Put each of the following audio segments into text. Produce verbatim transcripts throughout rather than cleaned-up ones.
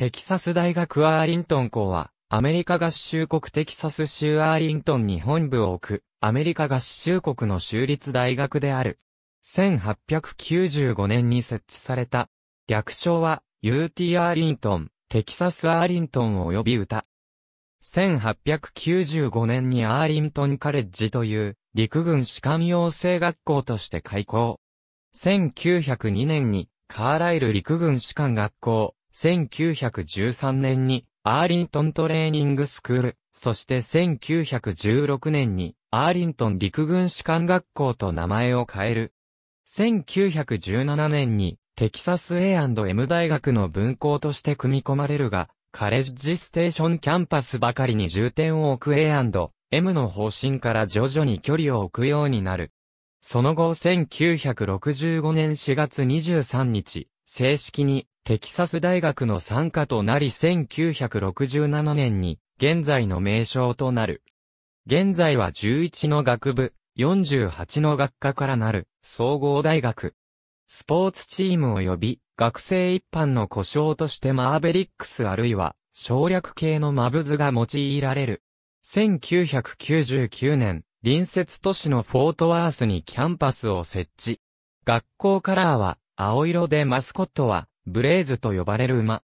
テキサス大学アーリントン校は、アメリカ合衆国テキサス州アーリントンに本部を置く、アメリカ合衆国の州立大学である。せんはっぴゃくきゅうじゅうごねんに設置された。略称は、ユーティー アーリントン、テキサスアーリントン及びユタ。せんはっぴゃくきゅうじゅうごねんにアーリントンカレッジという、陸軍士官養成学校として開校。せんきゅうひゃくにねんに、カーライル陸軍士官学校。せんきゅうひゃくじゅうさんねんにアーリントントレーニングスクール、そしてせんきゅうひゃくじゅうろくねんにアーリントン陸軍士官学校と名前を変える。せんきゅうひゃくじゅうななねんにテキサス エーアンドエム 大学の分校として組み込まれるが、カレッジステーションキャンパスばかりに重点を置く エーアンドエム の方針から徐々に距離を置くようになる。その後せんきゅうひゃくろくじゅうごねんしがつにじゅうさんにち、正式にテキサス大学の傘下となりせんきゅうひゃくろくじゅうななねんに現在の名称となる。現在はじゅういちの学部、よんじゅうはちの学科からなる総合大学。スポーツチーム及び学生一般の呼称としてマーベリックスあるいは省略形のマブズが用いられる。せんきゅうひゃくきゅうじゅうきゅうねん、隣接都市のフォートワースにキャンパスを設置。学校カラーは青色でマスコットはブレイズと呼ばれる馬。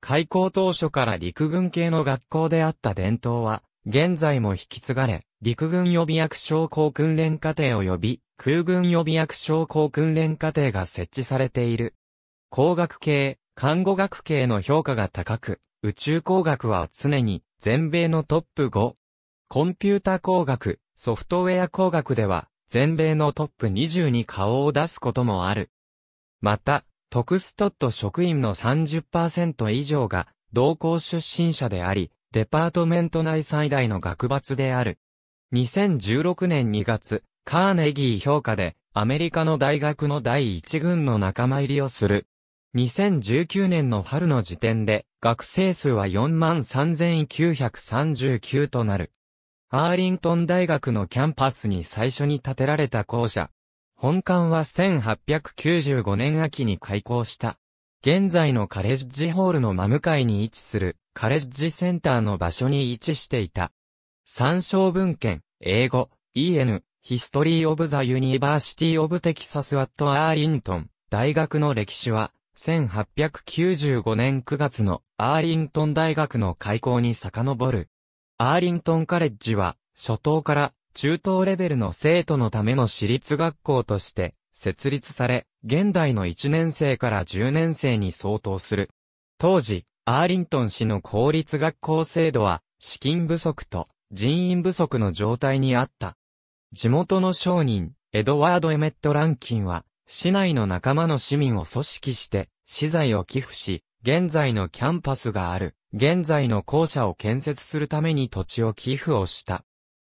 開校当初から陸軍系の学校であった伝統は、現在も引き継がれ、陸軍予備役将校訓練課程及び、空軍予備役将校訓練課程が設置されている。工学系、看護学系の評価が高く、宇宙工学は常に全米のトップご。コンピュータ工学、ソフトウェア工学では、全米のトップにじゅうに顔を出すこともある。また、トクストット職員の さんじゅっパーセント 以上が同校出身者であり、デパートメント内最大の学閥である。にせんじゅうろくねんにがつ、カーネギー評価でアメリカの大学の第一軍の仲間入りをする。にせんじゅうきゅうねんの春の時点で学生数は よんまんさんぜんきゅうひゃくさんじゅうきゅう となる。アーリントン大学のキャンパスに最初に建てられた校舎。本館はせんはっぴゃくきゅうじゅうごねん秋に開校した。現在のカレッジホールの真向かいに位置するカレッジセンターの場所に位置していた。参照文献、英語、イーエヌ、History of the University of Texas at Arlington、大学の歴史は、せんはっぴゃくきゅうじゅうごねんくがつのアーリントン大学の開校に遡る。アーリントンカレッジは、初等から、中等レベルの生徒のための私立学校として設立され、現代のいちねん生からじゅうねん生に相当する。当時、アーリントン市の公立学校制度は資金不足と人員不足の状態にあった。地元の商人、エドワード・エメット・ランキンは、市内の仲間の市民を組織して、資材を寄付し、現在のキャンパスがある、現在の校舎を建設するために土地を寄付をした。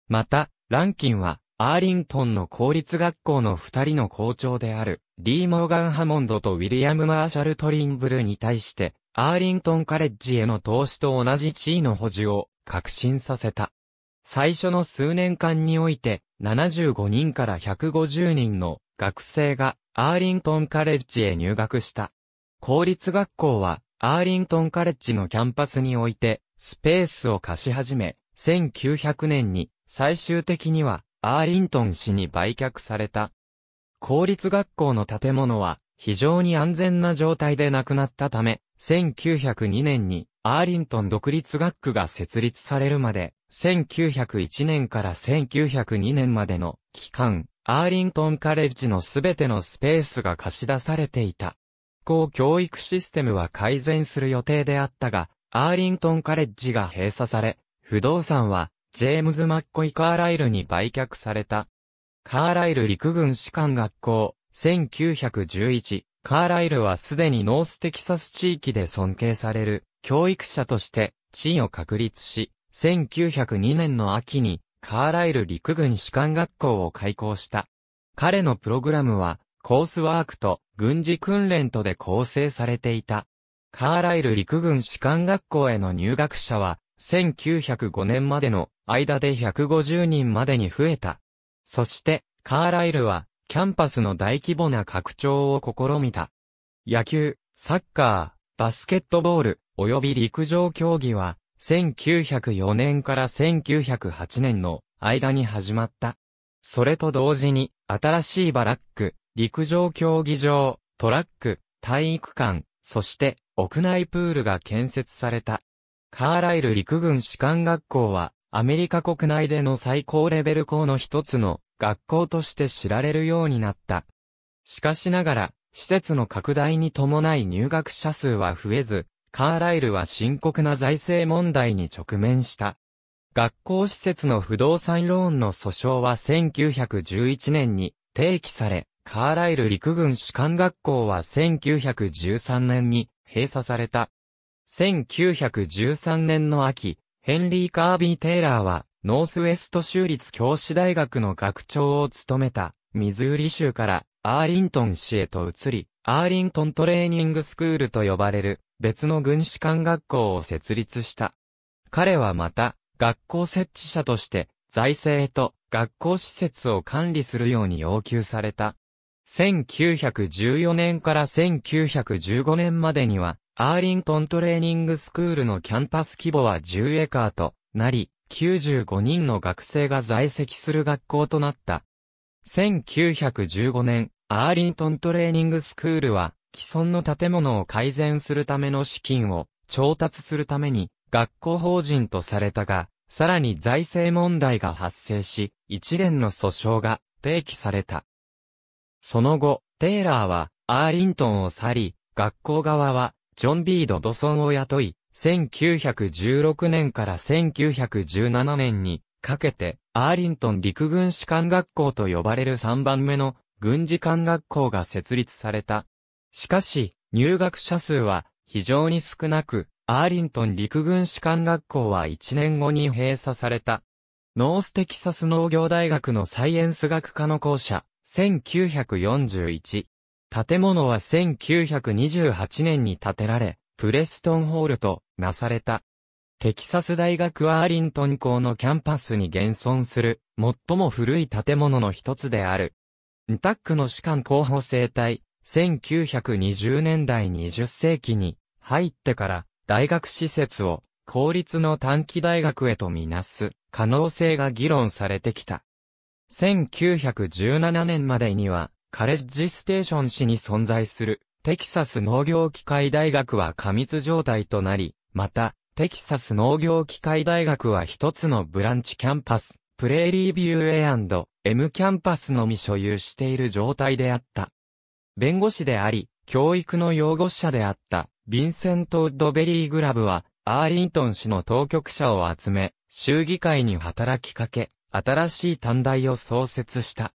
また、ランキンは、アーリントンの公立学校の二人の校長である、リー・モーガン・ハモンドとウィリアム・マーシャル・トリンブルに対して、アーリントンカレッジへの投資と同じ地位の保持を確信させた。最初の数年間において、ななじゅうごにんからひゃくごじゅうにんの学生がアーリントンカレッジへ入学した。公立学校は、アーリントンカレッジのキャンパスにおいて、スペースを貸し始め、せんきゅうひゃくねんに、最終的には、アーリントン市に売却された。公立学校の建物は、非常に安全な状態でなくなったため、せんきゅうひゃくにねんに、アーリントン独立学区が設立されるまで、せんきゅうひゃくいちねんからせんきゅうひゃくにねんまでの期間、アーリントンカレッジのすべてのスペースが貸し出されていた。学校教育システムは改善する予定であったが、アーリントンカレッジが閉鎖され、不動産は、ジェームズ・マッコイ・カーライルに売却された。カーライル陸軍士官学校、せんきゅうひゃくじゅういち、カーライルはすでにノーステキサス地域で尊敬される教育者として地位を確立し、せんきゅうひゃくにねんの秋にカーライル陸軍士官学校を開校した。彼のプログラムはコースワークと軍事訓練とで構成されていた。カーライル陸軍士官学校への入学者は、せんきゅうひゃくごねんまでの間でひゃくごじゅうにんまでに増えた。そして、カーライルは、キャンパスの大規模な拡張を試みた。野球、サッカー、バスケットボール、及び陸上競技は、せんきゅうひゃくよねんからせんきゅうひゃくはちねんの間に始まった。それと同時に、新しいバラック、陸上競技場、トラック、体育館、そして屋内プールが建設された。カーライル陸軍士官学校は、アメリカ国内での最高レベル校の一つの学校として知られるようになった。しかしながら、施設の拡大に伴い入学者数は増えず、カーライルは深刻な財政問題に直面した。学校施設の不動産ローンの訴訟はせんきゅうひゃくじゅういちねんに提起され、カーライル陸軍士官学校はせんきゅうひゃくじゅうさんねんに閉鎖された。せんきゅうひゃくじゅうさんねんの秋、ヘンリー・カービー・テイラーは、ノースウェスト州立教師大学の学長を務めた、ミズーリ州からアーリントン市へと移り、アーリントントレーニングスクールと呼ばれる、別の軍士官学校を設立した。彼はまた、学校設置者として、財政と学校施設を管理するように要求された。せんきゅうひゃくじゅうよねんからせんきゅうひゃくじゅうごねんまでには、アーリントントレーニングスクールのキャンパス規模はじゅうエーカーとなり、きゅうじゅうごにんの学生が在籍する学校となった。せんきゅうひゃくじゅうごねん、アーリントントレーニングスクールは、既存の建物を改善するための資金を調達するために学校法人とされたが、さらに財政問題が発生し、一連の訴訟が提起された。その後、テイラーはアーリントンを去り、学校側は、ジョン・ビード・ドソンを雇い、せんきゅうひゃくじゅうろくねんからせんきゅうひゃくじゅうななねんにかけて、アーリントン陸軍士官学校と呼ばれるさんばんめの軍事官学校が設立された。しかし、入学者数は非常に少なく、アーリントン陸軍士官学校はいちねんごに閉鎖された。ノーステキサス農業大学のサイエンス学科の校舎、せんきゅうひゃくよんじゅういち。建物はせんきゅうひゃくにじゅうはちねんに建てられ、プレストンホールとなされた。テキサス大学アーリントン校のキャンパスに現存する最も古い建物の一つである。エヌティーエーシーの士官候補生隊、せんきゅうひゃくにじゅうねんだいにじゅっせいきに入ってから大学施設を公立の短期大学へとみなす可能性が議論されてきた。せんきゅうひゃくじゅうななねんまでには、カレッジステーション市に存在するテキサス農業機械大学は過密状態となり、また、テキサス農業機械大学は一つのブランチキャンパス、プレーリービュー エーアンドエム キャンパスのみ所有している状態であった。弁護士であり、教育の擁護者であった、ヴィンセント・ウッドベリー・グラブは、アーリントン市の当局者を集め、州議会に働きかけ、新しい短大を創設した。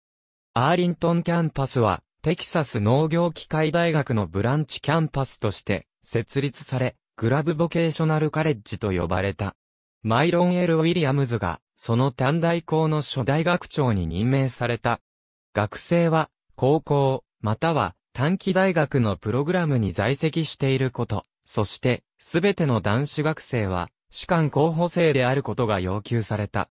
アーリントンキャンパスは、テキサス農業機械大学のブランチキャンパスとして設立され、グラブボケーショナルカレッジと呼ばれた。マイロン・L・ウィリアムズが、その短大校の初代学長に任命された。学生は、高校、または短期大学のプログラムに在籍していること、そして、すべての男子学生は、士官候補生であることが要求された。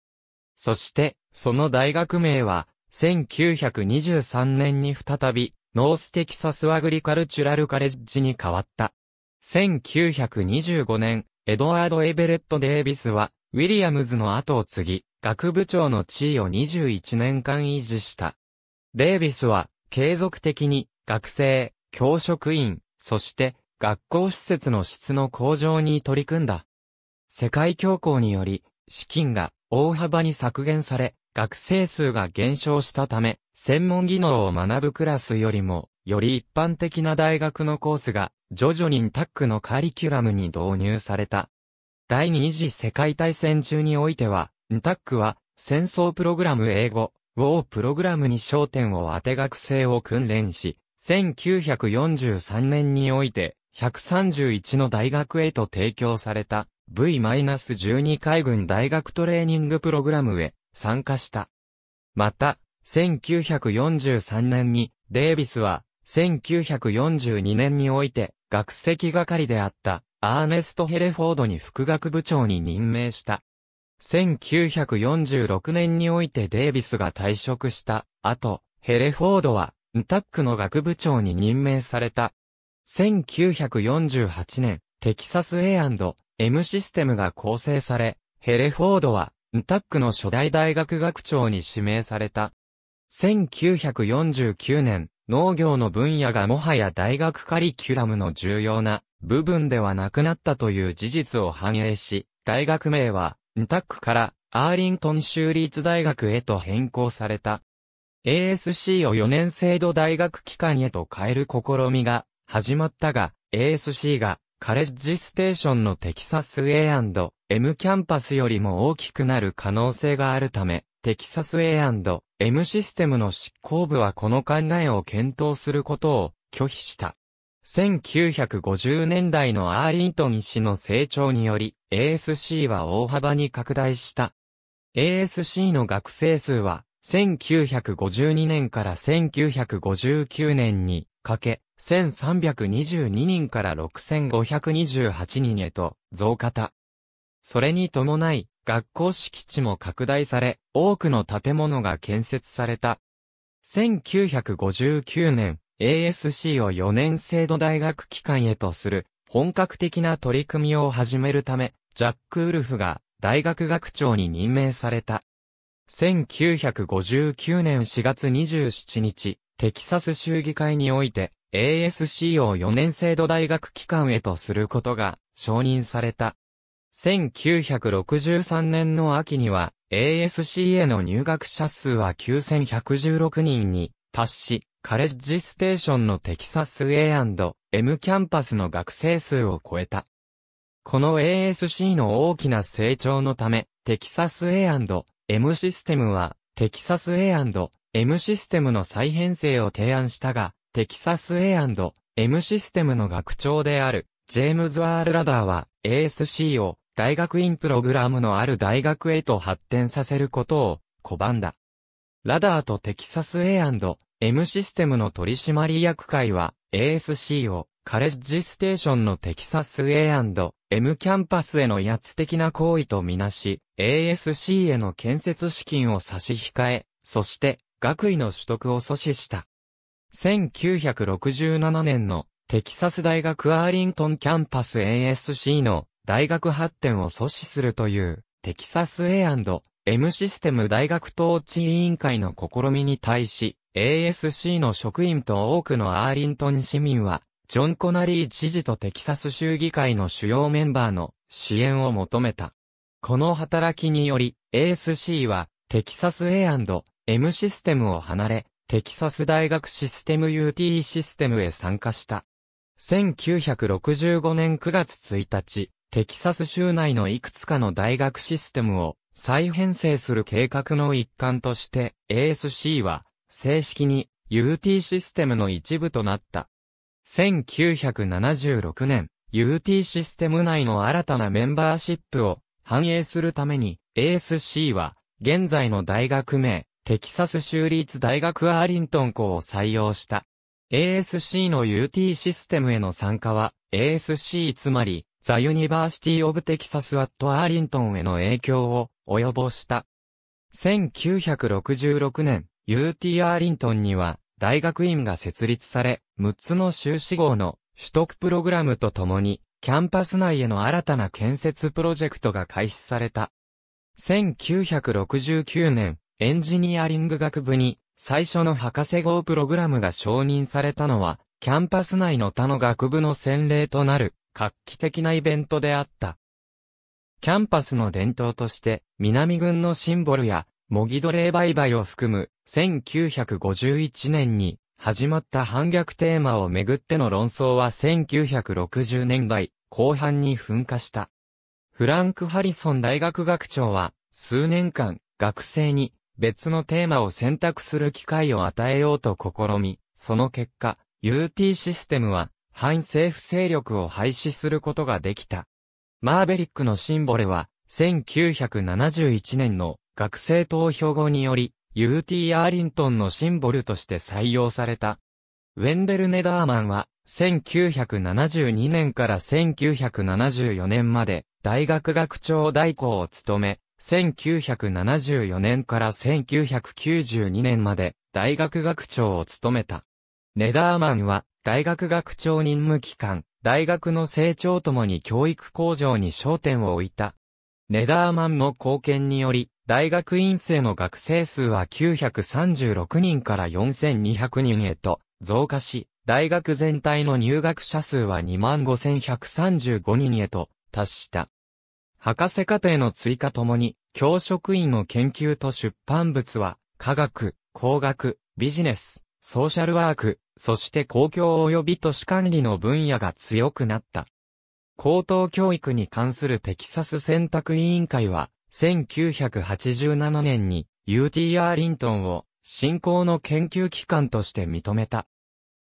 そして、その大学名は、せんきゅうひゃくにじゅうさんねんに再び、ノーステキサスアグリカルチュラルカレッジに変わった。せんきゅうひゃくにじゅうごねん、エドワード・エベレット・デイビスは、ウィリアムズの後を継ぎ、学部長の地位をにじゅういちねんかん維持した。デイビスは、継続的に、学生、教職員、そして、学校施設の質の向上に取り組んだ。世界恐慌により、資金が大幅に削減され、学生数が減少したため、専門技能を学ぶクラスよりも、より一般的な大学のコースが、徐々にエヌティーエーシーのカリキュラムに導入された。第二次世界大戦中においては、エヌティーエーシーは、戦争プログラム英語、ウォー プログラムに焦点を当て学生を訓練し、せんきゅうひゃくよんじゅうさんねんにおいて、ひゃくさんじゅういちの大学へと提供された、ブイじゅうに 海軍大学トレーニングプログラムへ、参加した。また、せんきゅうひゃくよんじゅうさんねんに、デイビスは、せんきゅうひゃくよんじゅうにねんにおいて、学籍係であった、アーネスト・ヘレフォードに副学部長に任命した。せんきゅうひゃくよんじゅうろくねんにおいてデイビスが退職した、後、ヘレフォードは、エヌティーエーシーの学部長に任命された。せんきゅうひゃくよんじゅうはちねん、テキサス エーアンドエム システムが構成され、ヘレフォードは、エヌテックの初代大学学長に指名された。せんきゅうひゃくよんじゅうきゅうねん、農業の分野がもはや大学カリキュラムの重要な部分ではなくなったという事実を反映し、大学名は、エヌテックからアーリントン州立大学へと変更された。エーエスシー をよねん制度大学機関へと変える試みが始まったが、エーエスシー がカレッジステーションのテキサス エーアンドエム キャンパスよりも大きくなる可能性があるため、テキサス エーアンドエム システムの執行部はこの考えを検討することを拒否した。せんきゅうひゃくごじゅうねんだいのアーリントン市の成長により、エーエスシー は大幅に拡大した。エーエスシー の学生数は、せんきゅうひゃくごじゅうにねんからせんきゅうひゃくごじゅうきゅうねんにかけ、せんさんびゃくにじゅうににんからろくせんごひゃくにじゅうはちにんへと増加た。それに伴い、学校敷地も拡大され、多くの建物が建設された。せんきゅうひゃくごじゅうきゅうねん、エーエスシー をよねん制度大学機関へとする本格的な取り組みを始めるため、ジャック・ウルフが大学学長に任命された。せんきゅうひゃくごじゅうきゅうねんしがつにじゅうしちにち、テキサス州議会において エーエスシー をよねん制度大学機関へとすることが承認された。せんきゅうひゃくろくじゅうさんねんの秋には エーエスシー への入学者数はきゅうせんひゃくじゅうろくにんに達し、カレッジステーションのテキサス エーアンドエム キャンパスの学生数を超えた。この エーエスシー の大きな成長のため、テキサス エーアンドエム システムは、テキサス エーアンドエム システムの再編成を提案したが、テキサス エーアンドエム システムの学長である、ジェームズ・アール・ラダーは、エーエスシー を大学院プログラムのある大学へと発展させることを拒んだ。ラダーとテキサス エーアンドエム システムの取締役会は エーエスシー をカレッジステーションのテキサス エーアンドエム キャンパスへの威圧的な行為とみなし エーエスシー への建設資金を差し控え、そして学位の取得を阻止した。せんきゅうひゃくろくじゅうななねんのテキサス大学アーリントンキャンパス エーエスシー の大学発展を阻止するというテキサス エーアンドエム システム大学統治委員会の試みに対しエーエスシー の職員と多くのアーリントン市民は、ジョン・コナリー知事とテキサス州議会の主要メンバーの支援を求めた。この働きにより、エーエスシー は、テキサス エーアンドエム システムを離れ、テキサス大学システム ユーティー システムへ参加した。せんきゅうひゃくろくじゅうごねんくがつついたち、テキサス州内のいくつかの大学システムを再編成する計画の一環として、エーエスシー は、正式に ユーティー システムの一部となった。せんきゅうひゃくななじゅうろくねん、ユーティー システム内の新たなメンバーシップを反映するために エーエスシー は現在の大学名、テキサス州立大学アーリントン校を採用した。エーエスシー の ユーティー システムへの参加は エーエスシー つまり The University of Texas at Arlington への影響を及ぼした。せんきゅうひゃくろくじゅうろくねん、ユーティー アーリントンには大学院が設立され、むっつの修士号の取得プログラムとともに、キャンパス内への新たな建設プロジェクトが開始された。せんきゅうひゃくろくじゅうきゅうねん、エンジニアリング学部に最初の博士号プログラムが承認されたのは、キャンパス内の他の学部の先例となる画期的なイベントであった。キャンパスの伝統として、南軍のシンボルや、模擬奴隷売買を含むせんきゅうひゃくごじゅういちねんに始まった反逆テーマをめぐっての論争はせんきゅうひゃくろくじゅうねんだいこうはんに噴火した。フランク・ハリソン大学学長は数年間学生に別のテーマを選択する機会を与えようと試み、その結果 ユーティー システムは反政府勢力を廃止することができた。マーベリックのシンボルはせんきゅうひゃくななじゅういちねんの学生投票後により、ユーティー アーリントンのシンボルとして採用された。ウェンデル・ネダーマンは、せんきゅうひゃくななじゅうにねんからせんきゅうひゃくななじゅうよねんまで、大学学長代行を務め、せんきゅうひゃくななじゅうよねんからせんきゅうひゃくきゅうじゅうにねんまで、大学学長を務めた。ネダーマンは、大学学長任務期間、大学の成長ともに教育向上に焦点を置いた。ネダーマンの貢献により、大学院生の学生数はきゅうひゃくさんじゅうろくにんからよんせんにひゃくにんへと増加し、大学全体の入学者数は にまんごせんひゃくさんじゅうご 人へと達した。博士課程の追加ともに、教職員の研究と出版物は、科学、工学、ビジネス、ソーシャルワーク、そして公共及び都市管理の分野が強くなった。高等教育に関するテキサス選択委員会は、せんきゅうひゃくはちじゅうななねんに ユーティー アーリントンを新興の研究機関として認めた。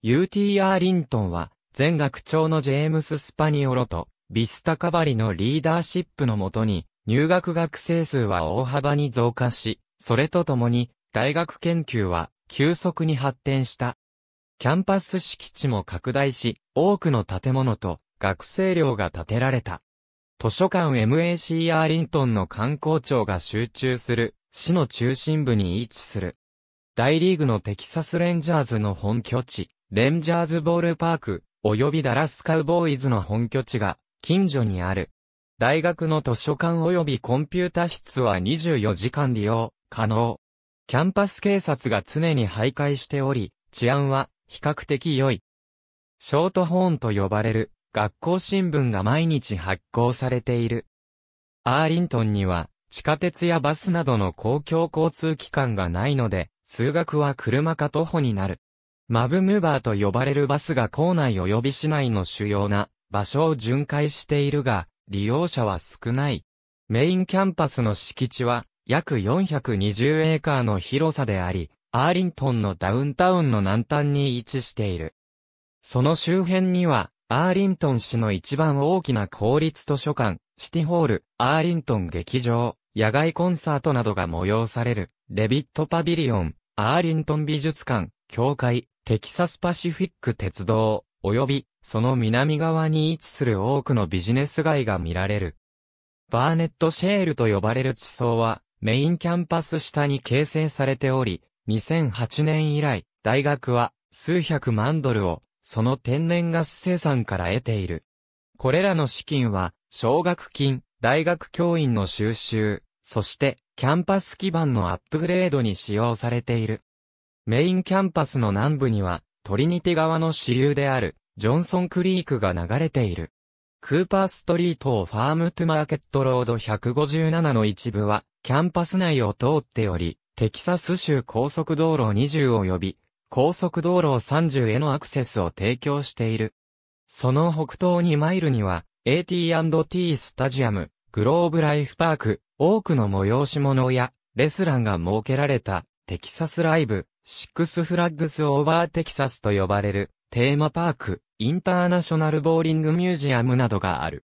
ユーティー アーリントンは、前学長のジェームス・スパニオロと、ビスタカバリのリーダーシップのもとに、入学学生数は大幅に増加し、それとともに、大学研究は急速に発展した。キャンパス敷地も拡大し、多くの建物と学生寮が建てられた。図書館 エムエーシー アーリントンの観光庁が集中する市の中心部に位置する。大リーグのテキサスレンジャーズの本拠地、レンジャーズボールパーク、及びダラスカウボーイズの本拠地が近所にある。大学の図書館及びコンピュータ室はにじゅうよじかん利用可能。キャンパス警察が常に徘徊しており、治安は比較的良い。ショートホーンと呼ばれる学校新聞が毎日発行されている。アーリントンには地下鉄やバスなどの公共交通機関がないので、通学は車か徒歩になる。マブムーバーと呼ばれるバスが校内及び市内の主要な場所を巡回しているが、利用者は少ない。メインキャンパスの敷地は、約よんひゃくにじゅうエーカーの広さであり、アーリントンのダウンタウンの南端に位置している。その周辺には、アーリントン市の一番大きな公立図書館、シティホール、アーリントン劇場、野外コンサートなどが催される、レビットパビリオン、アーリントン美術館、教会、テキサスパシフィック鉄道、及び、その南側に位置する多くのビジネス街が見られる。バーネットシェールと呼ばれる地層は、メインキャンパス下に形成されており、にせんはちねん以来、大学は数百万ドルをその天然ガス生産から得ている。これらの資金は、奨学金、大学教員の収集、そしてキャンパス基盤のアップグレードに使用されている。メインキャンパスの南部には、トリニティ川の支流であるジョンソンクリークが流れている。クーパーストリートをファームトゥマーケットロードひゃくごじゅうななの一部は、キャンパス内を通っており、テキサス州高速道路にじゅう及び、高速道路さんじゅうへのアクセスを提供している。その北東にマイルには、エーティーアンドティー スタジアム、グローブライフパーク、多くの催し物や、レスランが設けられた、テキサスライブ、シックスフラッグスオーバーテキサスと呼ばれる、テーマパーク、インターナショナルボーリングミュージアムなどがある。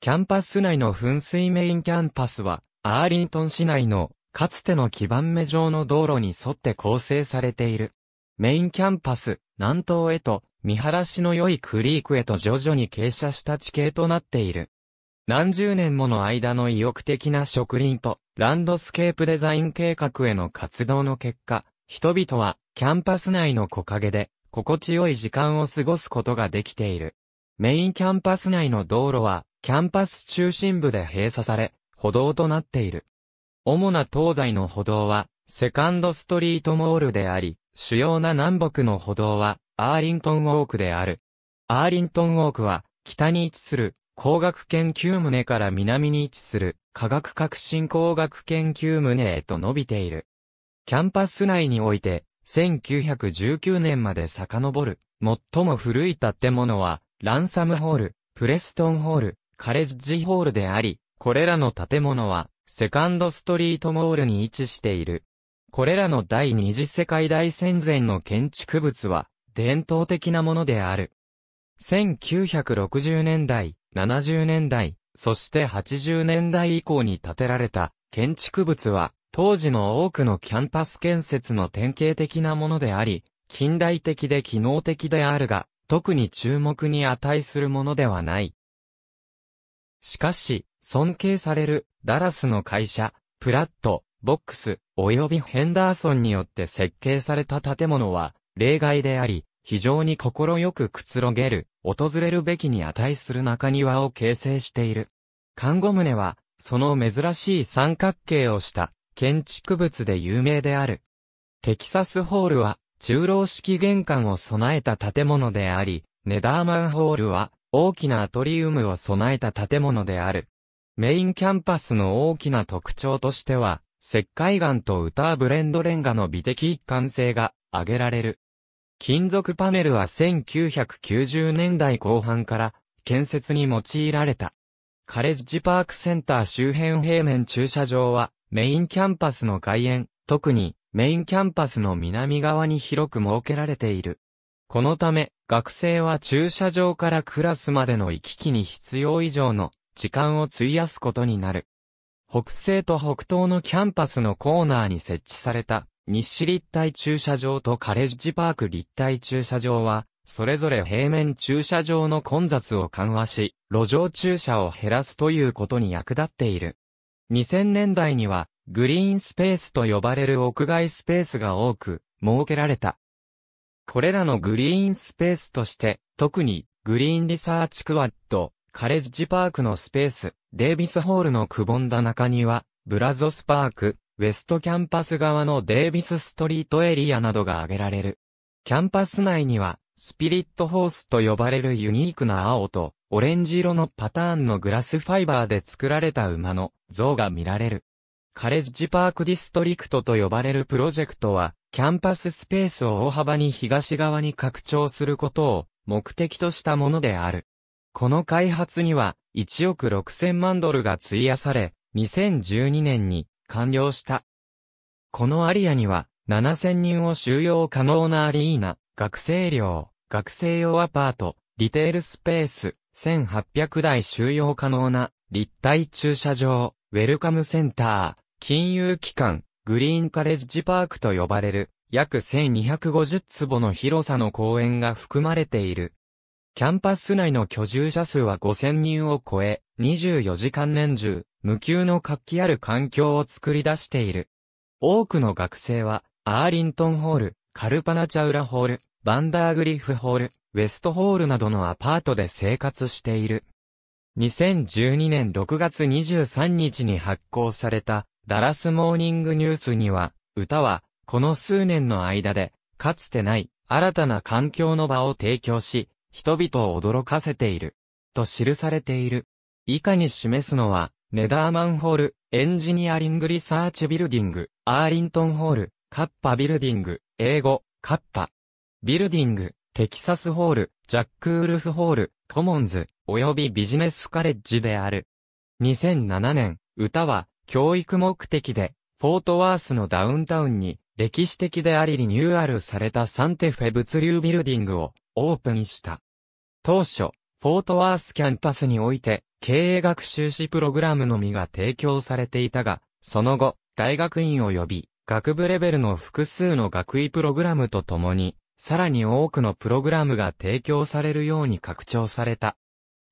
キャンパス内の噴水メインキャンパスは、アーリントン市内のかつての基盤目状の道路に沿って構成されている。メインキャンパス、南東へと見晴らしの良いクリークへと徐々に傾斜した地形となっている。何十年もの間の意欲的な植林とランドスケープデザイン計画への活動の結果、人々はキャンパス内の木陰で心地よい時間を過ごすことができている。メインキャンパス内の道路はキャンパス中心部で閉鎖され、歩道となっている。主な東西の歩道は、セカンドストリートモールであり、主要な南北の歩道は、アーリントンウォークである。アーリントンウォークは、北に位置する、工学研究棟から南に位置する、科学革新工学研究棟へと伸びている。キャンパス内において、せんきゅうひゃくじゅうきゅうねんまで遡る、最も古い建物は、ランサムホール、プレストンホール、カレッジホールであり、これらの建物は、セカンドストリートモールに位置している。これらの第二次世界大戦前の建築物は、伝統的なものである。せんきゅうひゃくろくじゅうねんだい、ななじゅうねんだい、そしてはちじゅうねんだい以降に建てられた建築物は、当時の多くのキャンパス建設の典型的なものであり、近代的で機能的であるが、特に注目に値するものではない。しかし、尊敬されるダラスの会社、プラット、ボックス、及びヘンダーソンによって設計された建物は例外であり、非常に心よくくつろげる、訪れるべきに値する中庭を形成している。看護棟は、その珍しい三角形をした建築物で有名である。テキサスホールは、中楼式玄関を備えた建物であり、ネダーマンホールは、大きなアトリウムを備えた建物である。メインキャンパスの大きな特徴としては、石灰岩とウターブレンドレンガの美的一貫性が挙げられる。金属パネルはせんきゅうひゃくきゅうじゅうねんだいこう半から建設に用いられた。カレッジパークセンター周辺平面駐車場はメインキャンパスの外縁、特にメインキャンパスの南側に広く設けられている。このため学生は駐車場からクラスまでの行き来に必要以上の時間を費やすことになる。北西と北東のキャンパスのコーナーに設置された日誌立体駐車場とカレッジパーク立体駐車場は、それぞれ平面駐車場の混雑を緩和し、路上駐車を減らすということに役立っている。にせんねんだいには、グリーンスペースと呼ばれる屋外スペースが多く、設けられた。これらのグリーンスペースとして、特に、グリーンリサーチクワッド、カレッジパークのスペース、デイビスホールのくぼんだ中庭、ブラゾスパーク、ウェストキャンパス側のデイビスストリートエリアなどが挙げられる。キャンパス内には、スピリットホースと呼ばれるユニークな青とオレンジ色のパターンのグラスファイバーで作られた馬の像が見られる。カレッジパークディストリクトと呼ばれるプロジェクトは、キャンパススペースを大幅に東側に拡張することを目的としたものである。この開発には、いちおくろくせんまんドルが費やされ、にせんじゅうにねんに、完了した。このアリアにはななせんにんを収容可能なアリーナ、学生寮、学生用アパート、リテールスペース、せんはっぴゃくだい収容可能な立体駐車場、ウェルカムセンター、金融機関、グリーンカレッジパークと呼ばれる約せんにひゃくごじゅうつぼの広さの公園が含まれている。キャンパス内の居住者数はごせんにんを超え、にじゅうよじかん年中、無休の活気ある環境を作り出している。多くの学生は、アーリントンホール、カルパナチャウラホール、バンダーグリフホール、ウェストホールなどのアパートで生活している。にせんじゅうにねんろくがつにじゅうさんにちに発行された、ダラスモーニングニュースには、歌は、この数年の間で、かつてない、新たな環境の場を提供し、人々を驚かせている。と記されている。以下に示すのは、ネダーマンホール、エンジニアリングリサーチビルディング、アーリントンホール、カッパビルディング、英語、カッパ。ビルディング、テキサスホール、ジャックウルフホール、コモンズ、及びビジネスカレッジである。にせんななねん、歌は、教育目的で、フォートワースのダウンタウンに、歴史的でありリニューアルされたサンテフェ物流ビルディングを、オープンした。当初、フォートワースキャンパスにおいて、経営学修士プログラムのみが提供されていたが、その後、大学院及び、学部レベルの複数の学位プログラムとともに、さらに多くのプログラムが提供されるように拡張された。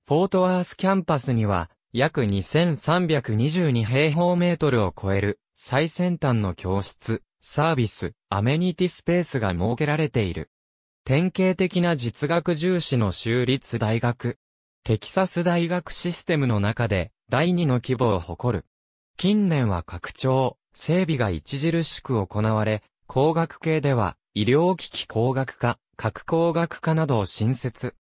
フォートワースキャンパスには、約にせんさんびゃくにじゅうにへいほうメートルを超える、最先端の教室、サービス、アメニティスペースが設けられている。典型的な実学重視の州立大学。テキサス大学システムの中でだいにの規模を誇る。近年は拡張、整備が著しく行われ、工学系では医療機器工学科、核工学科などを新設。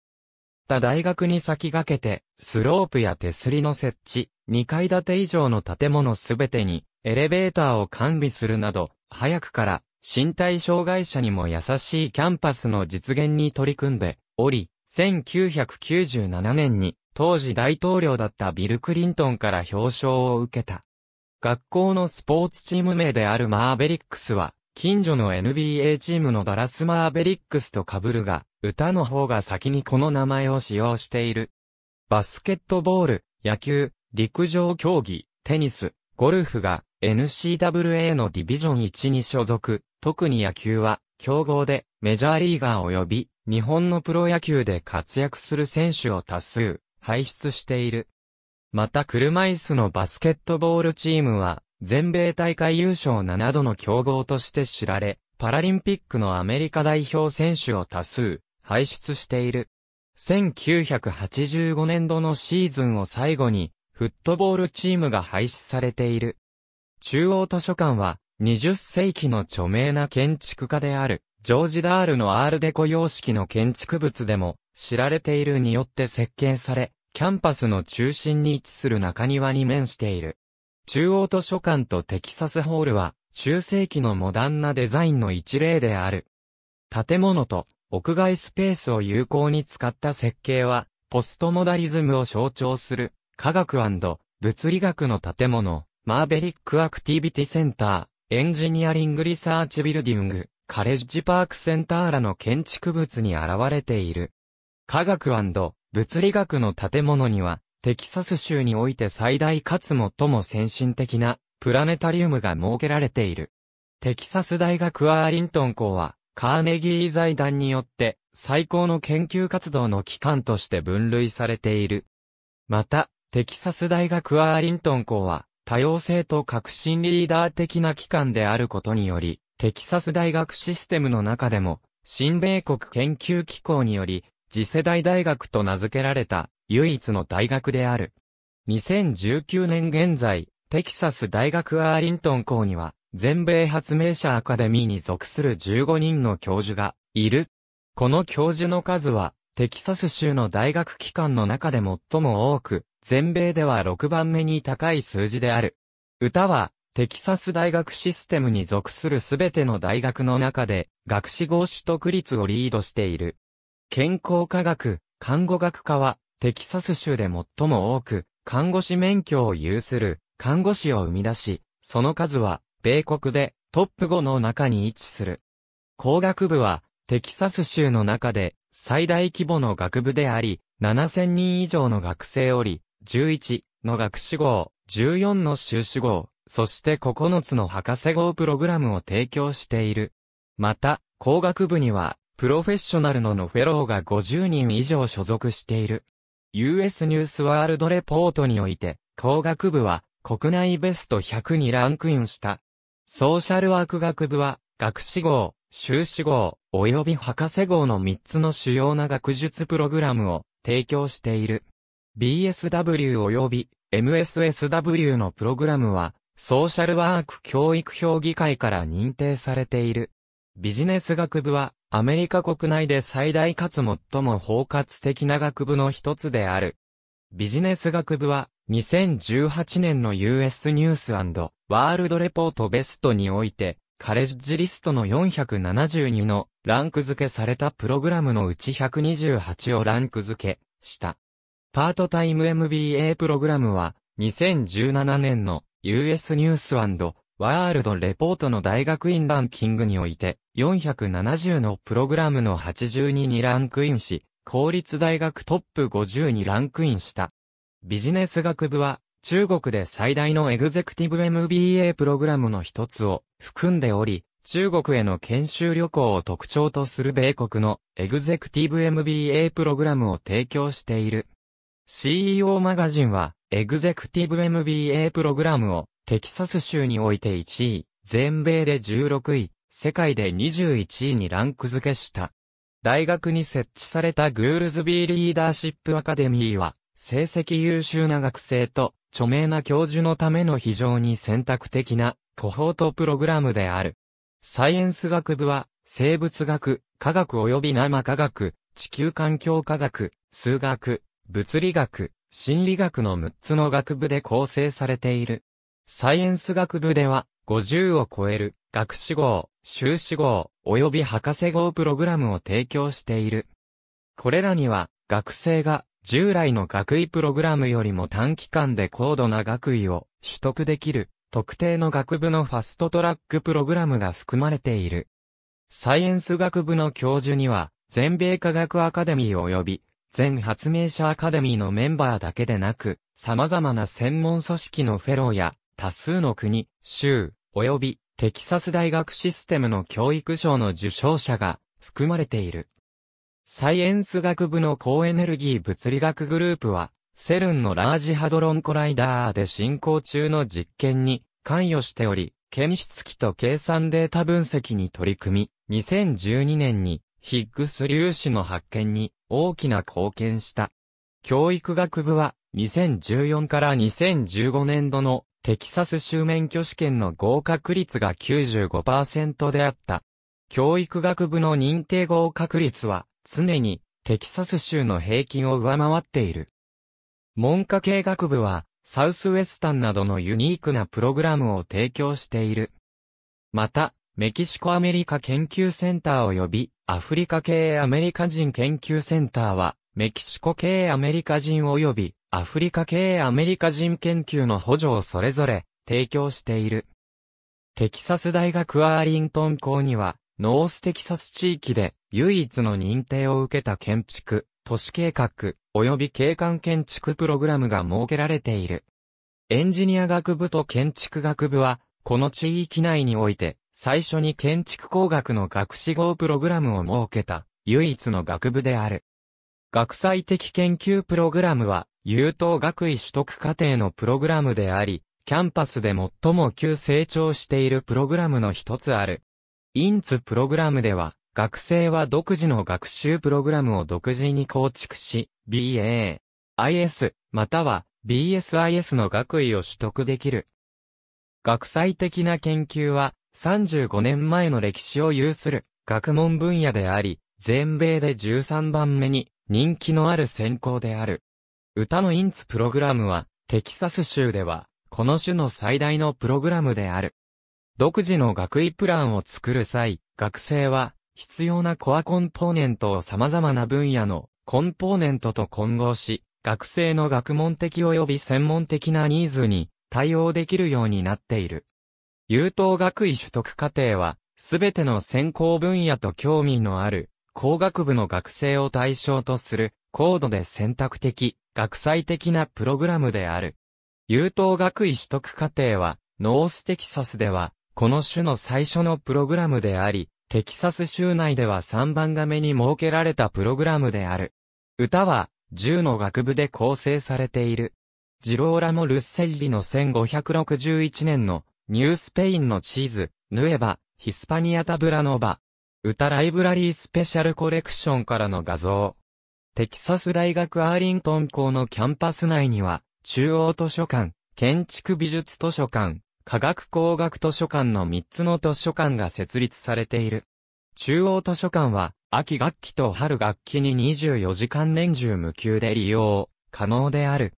他大学に先駆けて、スロープや手すりの設置、にかいだて以上の建物すべてにエレベーターを完備するなど、早くから、身体障害者にも優しいキャンパスの実現に取り組んでおり、せんきゅうひゃくきゅうじゅうななねんに当時大統領だったビル・クリントンから表彰を受けた。学校のスポーツチーム名であるマーベリックスは、近所の エヌビーエー チームのダラスマーベリックスと被るが、歌の方が先にこの名前を使用している。バスケットボール、野球、陸上競技、テニス、ゴルフが エヌシーダブルエー のディビジョンいちに所属。特に野球は、強豪で、メジャーリーガー及び、日本のプロ野球で活躍する選手を多数、輩出している。また車椅子のバスケットボールチームは、全米大会優勝ななどの強豪として知られ、パラリンピックのアメリカ代表選手を多数輩出している。せんきゅうひゃくはちじゅうごねん度のシーズンを最後にフットボールチームが廃止されている。中央図書館はにじゅっ世紀の著名な建築家であるジョージ・ダールのアールデコ様式の建築物でも知られているによって設計され、キャンパスの中心に位置する中庭に面している。中央図書館とテキサスホールは中世紀のモダンなデザインの一例である。建物と屋外スペースを有効に使った設計はポストモダリズムを象徴する科学&物理学の建物、マーベリックアクティビティセンター、エンジニアリングリサーチビルディング、カレッジパークセンターらの建築物に現れている。科学&物理学の建物にはテキサス州において最大かつ最も先進的なプラネタリウムが設けられている。テキサス大学アーリントン校はカーネギー財団によって最高の研究活動の機関として分類されている。また、テキサス大学アーリントン校は多様性と革新リーダー的な機関であることにより、テキサス大学システムの中でも新米国研究機構により次世代大学と名付けられた唯一の大学である。にせんじゅうきゅうねん現在、テキサス大学アーリントン校には、全米発明者アカデミーに属するじゅうごにんの教授がいる。この教授の数は、テキサス州の大学機関の中で最も多く、全米ではろくばんめに高い数字である。歌は、テキサス大学システムに属するすべての大学の中で、学士号取得率をリードしている。健康科学、看護学科は、テキサス州で最も多く、看護師免許を有する。看護師を生み出し、その数は、米国でトップごの中に位置する。工学部は、テキサス州の中で最大規模の学部であり、ななせんにん以上の学生おり、じゅういちの学士号、じゅうよんの修士号、そしてここのつの博士号プログラムを提供している。また、工学部には、プロフェッショナルののフェローがごじゅうにん以上所属している。ユーエス ニュースワールドレポートにおいて、工学部は、国内ベストひゃくにランクインした。ソーシャルワーク学部は、学士号、修士号、及び博士号のみっつの主要な学術プログラムを提供している。ビーエスダブリュー 及び エムエスエスダブリュー のプログラムは、ソーシャルワーク教育評議会から認定されている。ビジネス学部は、アメリカ国内で最大かつ最も包括的な学部の一つである。ビジネス学部は、にせんじゅうはちねんの ユーエス ニュース&ワールドレポートベストにおいて、カレッジリストのよんひゃくななじゅうにのランク付けされたプログラムのうちひゃくにじゅうはちをランク付けした。パートタイム エムビーエー プログラムは、にせんじゅうななねんの ユーエス ニュース&ワールドレポートの大学院ランキングにおいて、よんひゃくななじゅうのプログラムのはちじゅうににランクインし、公立大学トップごじゅうにランクインした。ビジネス学部は中国で最大のエグゼクティブ エムビーエー プログラムの一つを含んでおり、中国への研修旅行を特徴とする米国のエグゼクティブ エムビーエー プログラムを提供している。シーイーオー マガジンはエグゼクティブ エムビーエー プログラムをテキサス州においていちい、全米でじゅうろくい、世界でにじゅういちいにランク付けした。大学に設置されたグールズビーリーダーシップアカデミーは、成績優秀な学生と著名な教授のための非常に選択的なコホートプログラムである。サイエンス学部は生物学、化学及び生化学、地球環境科学、数学、物理学、心理学のむっつの学部で構成されている。サイエンス学部ではごじゅうを超える学士号、修士号及び博士号プログラムを提供している。これらには学生が従来の学位プログラムよりも短期間で高度な学位を取得できる特定の学部のファストトラックプログラムが含まれている。サイエンス学部の教授には全米科学アカデミー及び全発明者アカデミーのメンバーだけでなく様々な専門組織のフェローや多数の国、州及びテキサス大学システムの教育賞の受賞者が含まれている。サイエンス学部の高エネルギー物理学グループは、セルンのラージハドロンコライダーで進行中の実験に関与しており、検出機と計算データ分析に取り組み、にせんじゅうにねんにヒッグス粒子の発見に大きな貢献した。教育学部はにせんじゅうよんからにせんじゅうごねん度のテキサス州免許試験の合格率が きゅうじゅうごパーセント であった。教育学部の認定合格率は常にテキサス州の平均を上回っている。文科系学部はサウスウェスタンなどのユニークなプログラムを提供している。また、メキシコアメリカ研究センター及びアフリカ系アメリカ人研究センターはメキシコ系アメリカ人及びアフリカ系アメリカ人研究の補助をそれぞれ提供している。テキサス大学アーリントン校にはノーステキサス地域で唯一の認定を受けた建築、都市計画及び景観建築プログラムが設けられている。エンジニア学部と建築学部はこの地域内において最初に建築工学の学士号プログラムを設けた唯一の学部である。学際的研究プログラムは優等学位取得課程のプログラムであり、キャンパスで最も急成長しているプログラムの一つある。インツプログラムでは、学生は独自の学習プログラムを独自に構築し、ビーエー、アイエス、または ビーエスアイエス の学位を取得できる。学際的な研究は、さんじゅうごねんまえの歴史を有する学問分野であり、全米でじゅうさんばんめに人気のある専攻である。歌のインツプログラムは、テキサス州では、この種の最大のプログラムである。独自の学位プランを作る際、学生は必要なコアコンポーネントを様々な分野のコンポーネントと混合し、学生の学問的及び専門的なニーズに対応できるようになっている。優等学位取得課程は、すべての専攻分野と興味のある工学部の学生を対象とする高度で選択的、学際的なプログラムである。優等学位取得課程は、ノーステキサスでは、この種の最初のプログラムであり、テキサス州内ではさんばんがめに設けられたプログラムである。歌はじゅうの学部で構成されている。ジローラモ・ルッセッリのせんごひゃくろくじゅういちねんのニュースペインのチーズ、ヌエバ、ヒスパニアタブラノバ、歌ライブラリースペシャルコレクションからの画像。テキサス大学アーリントン校のキャンパス内には、中央図書館、建築美術図書館、科学工学図書館のみっつの図書館が設立されている。中央図書館は、秋学期と春学期ににじゅうよじかん年中無休で利用可能である。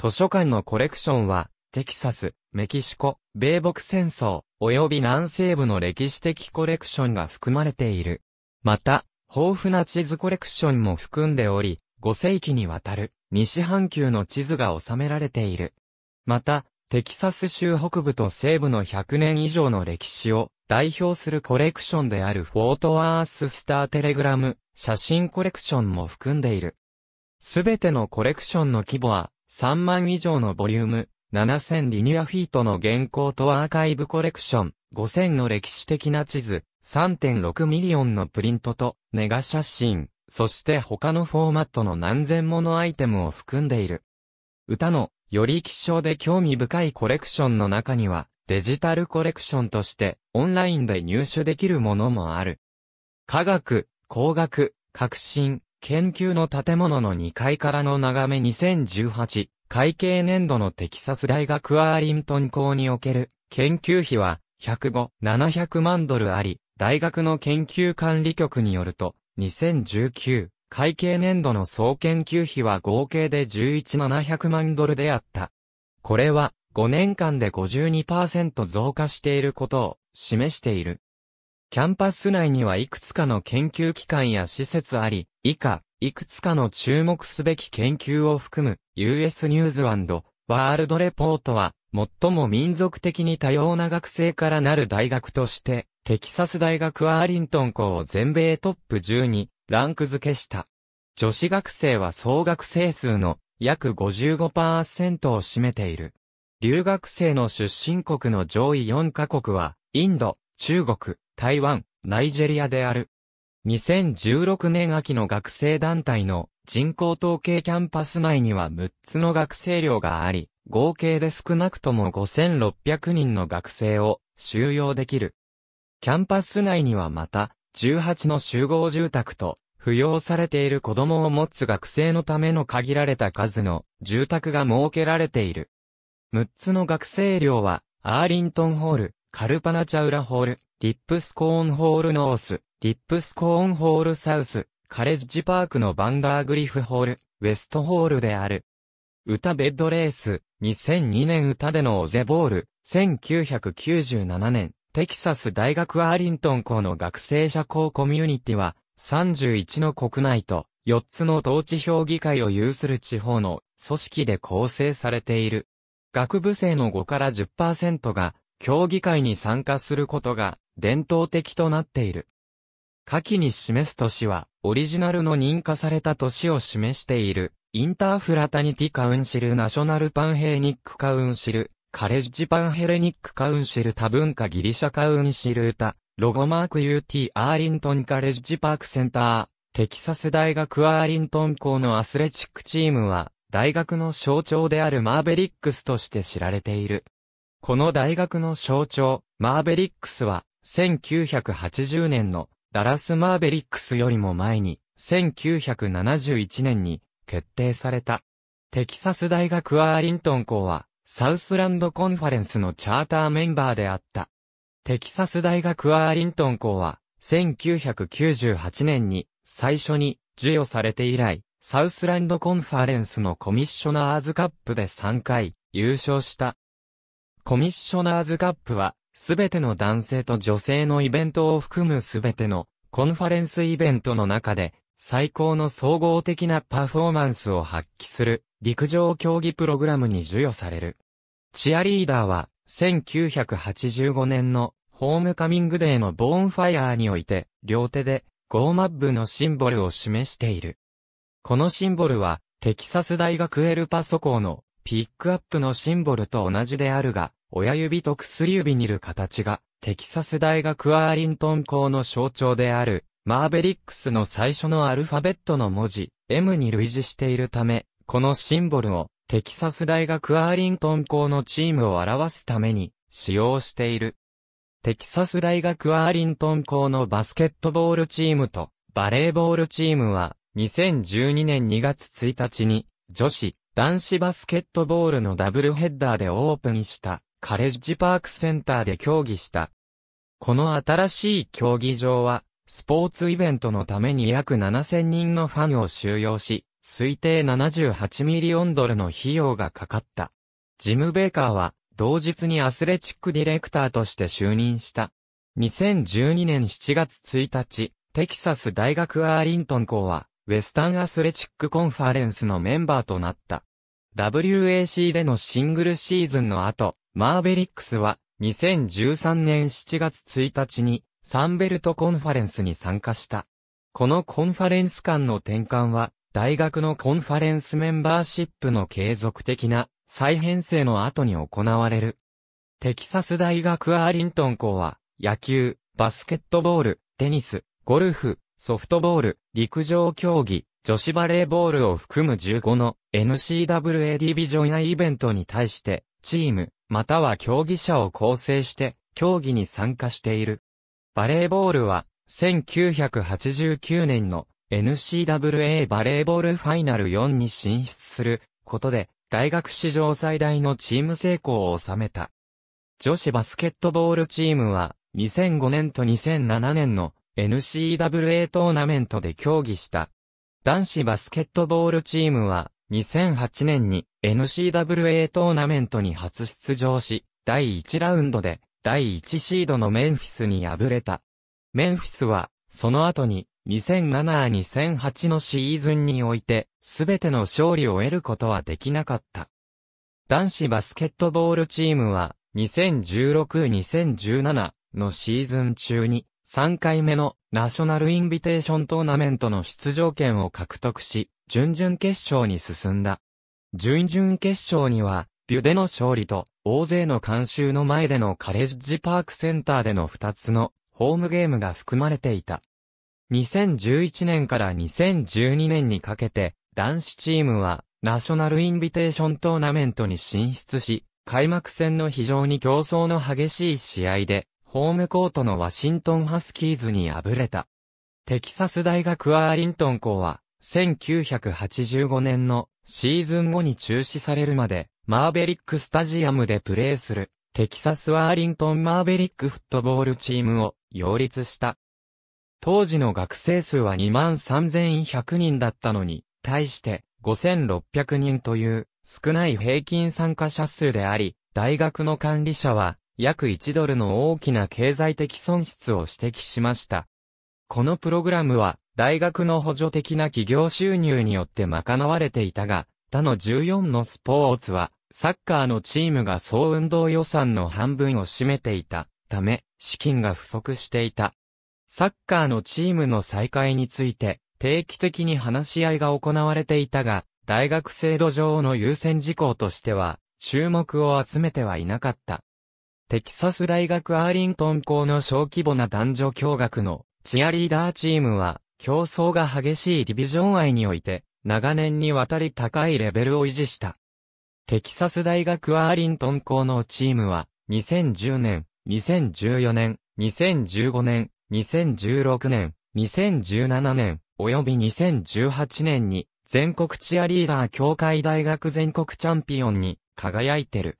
図書館のコレクションは、テキサス、メキシコ、米北戦争、及び南西部の歴史的コレクションが含まれている。また、豊富な地図コレクションも含んでおり、ごせいきにわたる西半球の地図が収められている。また、テキサス州北部と西部のひゃくねん以上の歴史を代表するコレクションであるフォートワーススターテレグラム、写真コレクションも含んでいる。すべてのコレクションの規模はさんまん以上のボリューム、ななせんリニアフィートの現行とアーカイブコレクション、ごせんの歴史的な地図、さんてんろくミリオンのプリントとネガ写真、そして他のフォーマットの何千ものアイテムを含んでいる。歌のより希少で興味深いコレクションの中には、デジタルコレクションとして、オンラインで入手できるものもある。科学、工学、革新、研究の建物のにかいからの眺めにせんじゅうはち、会計年度のテキサス大学アーリントン校における、研究費は、ひゃくごまんななひゃくまんドルあり、大学の研究管理局によると、にせんじゅうきゅう、会計年度の総研究費は合計でじゅういちまんななひゃくまんドルであった。これはごねんかんで ごじゅうにパーセント 増加していることを示している。キャンパス内にはいくつかの研究機関や施設あり、以下、いくつかの注目すべき研究を含む ユーエス ニューズ&ワールドレポートは、最も民族的に多様な学生からなる大学として、テキサス大学アーリントン校を全米トップじゅうにランク付けした。女子学生は総学生数の約 ごじゅうごパーセント を占めている。留学生の出身国の上位よんかこくは、インド、中国、台湾、ナイジェリアである。にせんじゅうろくねん秋の学生団体の人口統計キャンパス内にはむっつの学生寮があり、合計で少なくともごせんろっぴゃくにんの学生を収容できる。キャンパス内にはまた、じゅうはちの集合住宅と、扶養されている子供を持つ学生のための限られた数の住宅が設けられている。むっつの学生寮は、アーリントンホール、カルパナチャウラホール、リップスコーンホールノース、リップスコーンホールサウス、カレッジパークのバンダーグリフホール、ウェストホールである。歌ベッドレース、にせんにねん歌でのオゼボール、せんきゅうひゃくきゅうじゅうななねん、テキサス大学アーリントン校の学生社交コミュニティは、さんじゅういちの国内とよっつの統治評議会を有する地方の組織で構成されている。学部生のごからじゅっパーセントが協議会に参加することが伝統的となっている。下記に示す年はオリジナルの認可された年を示しているインターフラタニティカウンシルナショナルパンヘーニックカウンシルカレッジパンヘレニックカウンシル多文化ギリシャカウンシル歌ロゴマーク ユーティー アーリントンカレッジパークセンター、テキサス大学アーリントン校のアスレチックチームは、大学の象徴であるマーベリックスとして知られている。この大学の象徴、マーベリックスは、せんきゅうひゃくはちじゅうねんのダラスマーベリックスよりも前に、せんきゅうひゃくななじゅういちねんに決定された。テキサス大学アーリントン校は、サウスランドコンファレンスのチャーターメンバーであった。テキサス大学アーリントン校は、せんきゅうひゃくきゅうじゅうはちねんに最初に授与されて以来、サウスランドコンファレンスのコミッショナーズカップでさんかい優勝した。コミッショナーズカップは、すべての男性と女性のイベントを含むすべてのコンファレンスイベントの中で、最高の総合的なパフォーマンスを発揮する陸上競技プログラムに授与される。チアリーダーは、せんきゅうひゃくはちじゅうごねんのホームカミングデーのボーンファイアーにおいて、両手で、ゴーマッブのシンボルを示している。このシンボルは、テキサス大学エルパソ校のピックアップのシンボルと同じであるが、親指と薬指にいる形が、テキサス大学アーリントン校の象徴である、マーベリックスの最初のアルファベットの文字、エム に類似しているため、このシンボルを、テキサス大学アーリントン校のチームを表すために、使用している。テキサス大学アーリントン校のバスケットボールチームとバレーボールチームはにせんじゅうにねんにがつついたちに女子男子バスケットボールのダブルヘッダーでオープンしたカレッジパークセンターで競技した。この新しい競技場はスポーツイベントのために約ななせんにんのファンを収容し推定ななじゅうはちミリオンドルの費用がかかった。ジム・ベイカーは同日にアスレチックディレクターとして就任した。にせんじゅうにねんしちがつついたち、テキサス大学アーリントン校は、ウェスタンアスレチックコンファレンスのメンバーとなった。ダブリューエーシー でのシングルシーズンの後、マーベリックスは、にせんじゅうさんねんしちがつついたちに、サンベルトコンファレンスに参加した。このコンファレンス間の転換は、大学のコンファレンスメンバーシップの継続的な、再編成の後に行われる。テキサス大学アーリントン校は、野球、バスケットボール、テニス、ゴルフ、ソフトボール、陸上競技、女子バレーボールを含むじゅうごの エヌシーダブルエー ディビジョンやイベントに対して、チーム、または競技者を構成して、競技に参加している。バレーボールは、せんきゅうひゃくはちじゅうきゅうねんの エヌシーダブルエー バレーボールファイナルよんに進出することで、大学史上最大のチーム成功を収めた。女子バスケットボールチームはにせんごねんとにせんななねんの エヌシーダブルエー トーナメントで競技した。男子バスケットボールチームはにせんはちねんに エヌシーダブルエー トーナメントに初出場し、だいいちラウンドでだいいちシードのメンフィスに敗れた。メンフィスはその後ににせんななからにせんはちのシーズンにおいて、すべての勝利を得ることはできなかった。男子バスケットボールチームは、にせんじゅうろくからにせんじゅうななのシーズン中に、さんかいめのナショナルインビテーショントーナメントの出場権を獲得し、準々決勝に進んだ。準々決勝には、ビュでの勝利と、大勢の観衆の前でのカレッジパークセンターでのふたつのホームゲームが含まれていた。にせんじゅういちねんからにせんじゅうにねんにかけて、男子チームは、ナショナルインビテーショントーナメントに進出し、開幕戦の非常に競争の激しい試合で、ホームコートのワシントンハスキーズに敗れた。テキサス大学アーリントン校は、せんきゅうひゃくはちじゅうごねんのシーズン後に中止されるまで、マーベリックスタジアムでプレーする、テキサスアーリントンマーベリックフットボールチームを擁立した。当時の学生数は にまんさんぜんひゃくにんだったのに、対してごせんろっぴゃくにんという少ない平均参加者数であり、大学の管理者は約いちドルの大きな経済的損失を指摘しました。このプログラムは大学の補助的な企業収入によって賄われていたが、他のじゅうよんのスポーツはサッカーのチームが総運動予算の半分を占めていたため、資金が不足していた。サッカーのチームの再開について定期的に話し合いが行われていたが、大学制度上の優先事項としては注目を集めてはいなかった。テキサス大学アーリントン校の小規模な男女共学のチアリーダーチームは競争が激しいディビジョン内において長年にわたり高いレベルを維持した。テキサス大学アーリントン校のチームはにせんじゅうねん、にせんじゅうよねん、にせんじゅうごねん、にせんじゅうろくねん、にせんじゅうななねん、およびにせんじゅうはちねんに全国チアリーダー協会大学全国チャンピオンに輝いてる。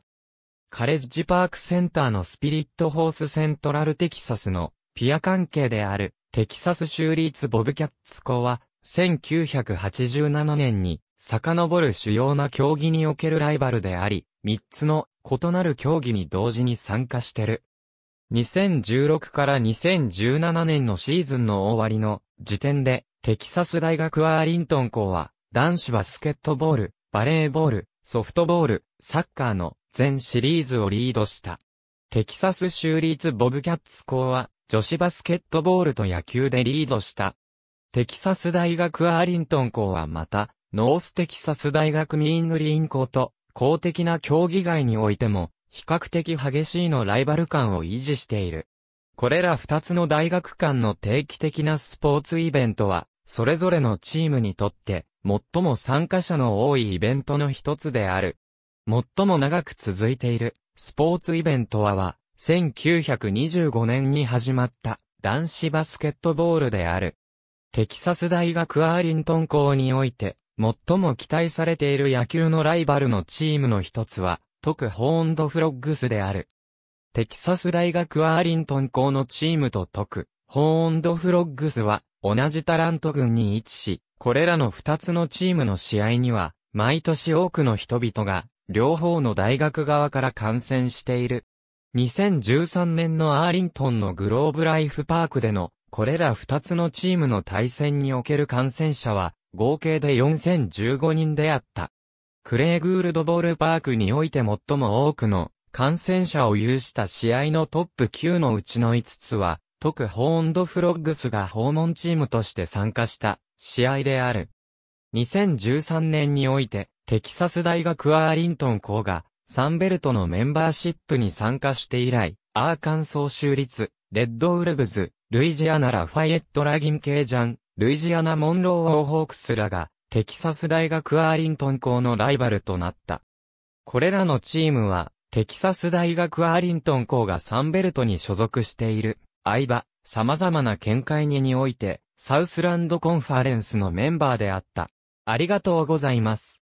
カレッジパークセンターのスピリットホースセントラルテキサスのピア関係であるテキサス州立ボブキャッツ校はせんきゅうひゃくはちじゅうななねんに遡る主要な競技におけるライバルであり、みっつの異なる競技に同時に参加してる。にせんじゅうろくからにせんじゅうななねんのシーズンの終わりの時点で、テキサス大学アーリントン校は、男子バスケットボール、バレーボール、ソフトボール、サッカーの全シリーズをリードした。テキサス州立ボブキャッツ校は、女子バスケットボールと野球でリードした。テキサス大学アーリントン校はまた、ノーステキサス大学ミーングリーン校と、公的な競技外においても、比較的激しいのライバル感を維持している。これら二つの大学間の定期的なスポーツイベントは、それぞれのチームにとって、最も参加者の多いイベントの一つである。最も長く続いている、スポーツイベントはは、せんきゅうひゃくにじゅうごねんに始まった、男子バスケットボールである。テキサス大学アーリントン校において、最も期待されている野球のライバルのチームの一つは、トクホーンドフロッグスである。テキサス大学アーリントン校のチームとトクホーンドフロッグスは同じタラント郡に位置し、これらのふたつのチームの試合には毎年多くの人々が両方の大学側から観戦している。にせんじゅうさんねんのアーリントンのグローブライフパークでのこれらふたつのチームの対戦における観戦者は合計でよんせんじゅうごにんであった。クレイ・グールドボールパークにおいて最も多くの感染者を有した試合のトップきゅうのうちのいつつは、トクホーンドフロッグスが訪問チームとして参加した試合である。にせんじゅうさんねんにおいて、テキサス大学アーリントン校がサンベルトのメンバーシップに参加して以来、アーカンソー州立、レッドウルブズ、ルイジアナ・ラファイエット・ラギン・ケイジャン、ルイジアナ・モンロー・オーホークスらが、テキサス大学アーリントン校のライバルとなった。これらのチームは、テキサス大学アーリントン校がサンベルトに所属している、間、様々な見解ににおいて、サウスランドコンファレンスのメンバーであった。ありがとうございます。